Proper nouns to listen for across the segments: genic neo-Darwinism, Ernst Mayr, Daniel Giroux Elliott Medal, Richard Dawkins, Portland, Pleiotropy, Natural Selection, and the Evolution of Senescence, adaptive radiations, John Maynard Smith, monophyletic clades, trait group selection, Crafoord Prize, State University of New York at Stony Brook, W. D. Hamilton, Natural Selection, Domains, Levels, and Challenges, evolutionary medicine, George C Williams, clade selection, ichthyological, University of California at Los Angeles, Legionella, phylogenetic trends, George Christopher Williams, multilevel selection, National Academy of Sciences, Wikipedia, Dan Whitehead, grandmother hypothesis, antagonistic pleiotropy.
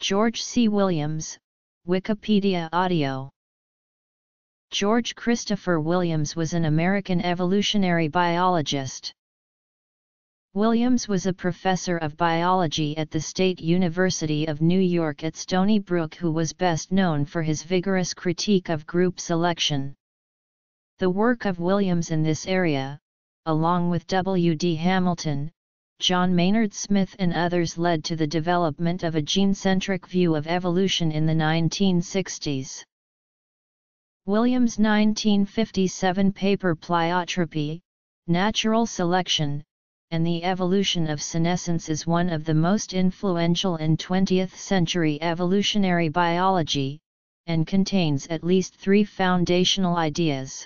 George C. Williams, Wikipedia Audio. George Christopher Williams was an American evolutionary biologist. Williams was a professor of biology at the State University of New York at Stony Brook who was best known for his vigorous critique of group selection. The work of Williams in this area, along with W. D. Hamilton, John Maynard Smith and others, led to the development of a gene-centric view of evolution in the 1960s. Williams' 1957 paper Pleiotropy, Natural Selection, and the Evolution of Senescence is one of the most influential in 20th-century evolutionary biology, and contains at least three foundational ideas.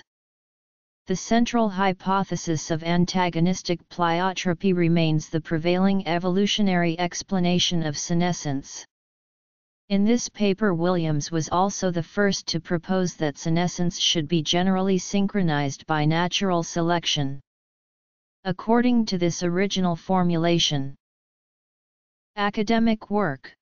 The central hypothesis of antagonistic pleiotropy remains the prevailing evolutionary explanation of senescence. In this paper, Williams was also the first to propose that senescence should be generally synchronized by natural selection. According to this original formulation, academic work: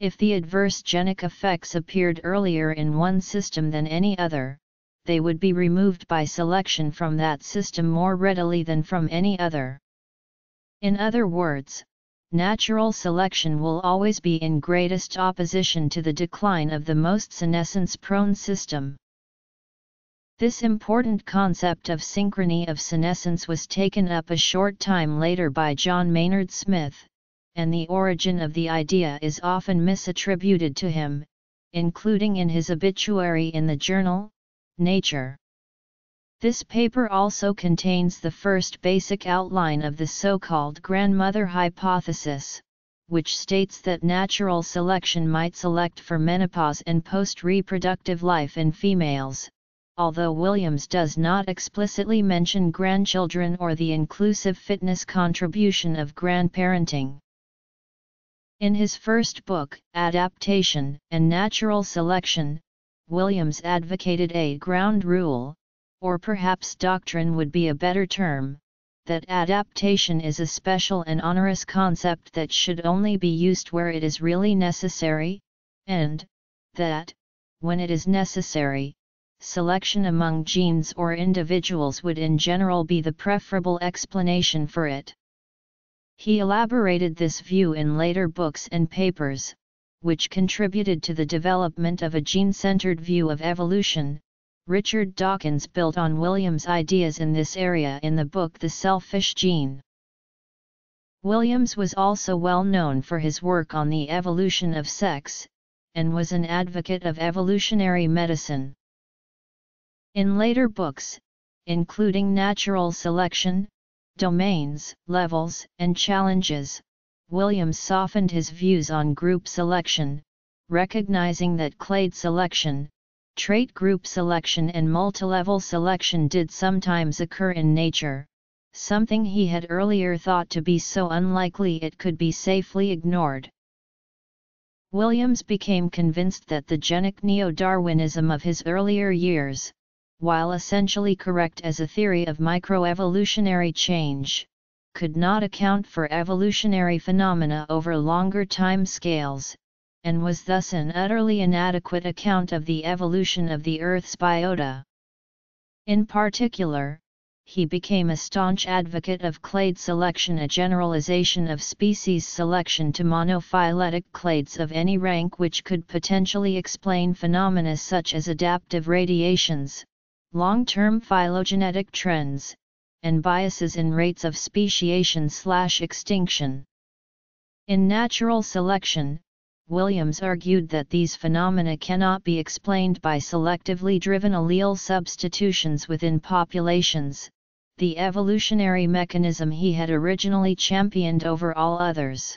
if the adverse genic effects appeared earlier in one system than any other, they would be removed by selection from that system more readily than from any other. In other words, natural selection will always be in greatest opposition to the decline of the most senescence-prone system. This important concept of synchrony of senescence was taken up a short time later by John Maynard Smith, and the origin of the idea is often misattributed to him, including in his obituary in the journal Nature. This paper also contains the first basic outline of the so-called grandmother hypothesis, which states that natural selection might select for menopause and post-reproductive life in females, although Williams does not explicitly mention grandchildren or the inclusive fitness contribution of grandparenting. In his first book, Adaptation and Natural Selection, Williams advocated a ground rule, or perhaps doctrine would be a better term, that adaptation is a special and onerous concept that should only be used where it is really necessary, and that, when it is necessary, selection among genes or individuals would in general be the preferable explanation for it. He elaborated this view in later books and papers, which contributed to the development of a gene-centered view of evolution. Richard Dawkins built on Williams' ideas in this area in the book The Selfish Gene. Williams was also well known for his work on the evolution of sex, and was an advocate of evolutionary medicine. In later books, including Natural Selection, Domains, Levels, and Challenges, Williams softened his views on group selection, recognizing that clade selection, trait group selection, and multilevel selection did sometimes occur in nature, something he had earlier thought to be so unlikely it could be safely ignored. Williams became convinced that the genic neo-Darwinism of his earlier years, while essentially correct as a theory of microevolutionary change, could not account for evolutionary phenomena over longer time scales, and was thus an utterly inadequate account of the evolution of the Earth's biota. In particular, he became a staunch advocate of clade selection, a generalization of species selection to monophyletic clades of any rank, which could potentially explain phenomena such as adaptive radiations, long-term phylogenetic trends, and biases in rates of speciation/extinction. In Natural Selection, Williams argued that these phenomena cannot be explained by selectively driven allele substitutions within populations, the evolutionary mechanism he had originally championed over all others.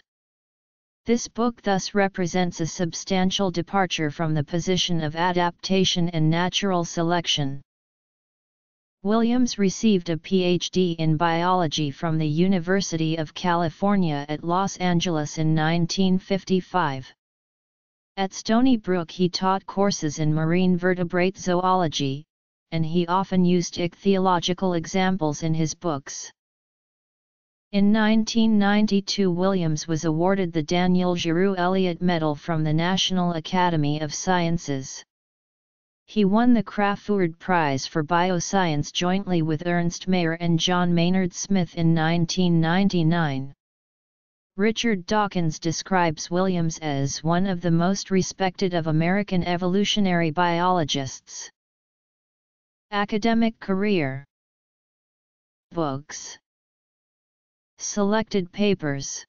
This book thus represents a substantial departure from the position of adaptation and natural selection. Williams received a Ph.D. in biology from the University of California at Los Angeles in 1955. At Stony Brook he taught courses in marine vertebrate zoology, and he often used ichthyological examples in his books. In 1992, Williams was awarded the Daniel Giroux Elliott Medal from the National Academy of Sciences. He won the Crafoord Prize for Bioscience jointly with Ernst Mayr and John Maynard Smith in 1999. Richard Dawkins describes Williams as one of the most respected of American evolutionary biologists. Academic career. Books. Selected papers.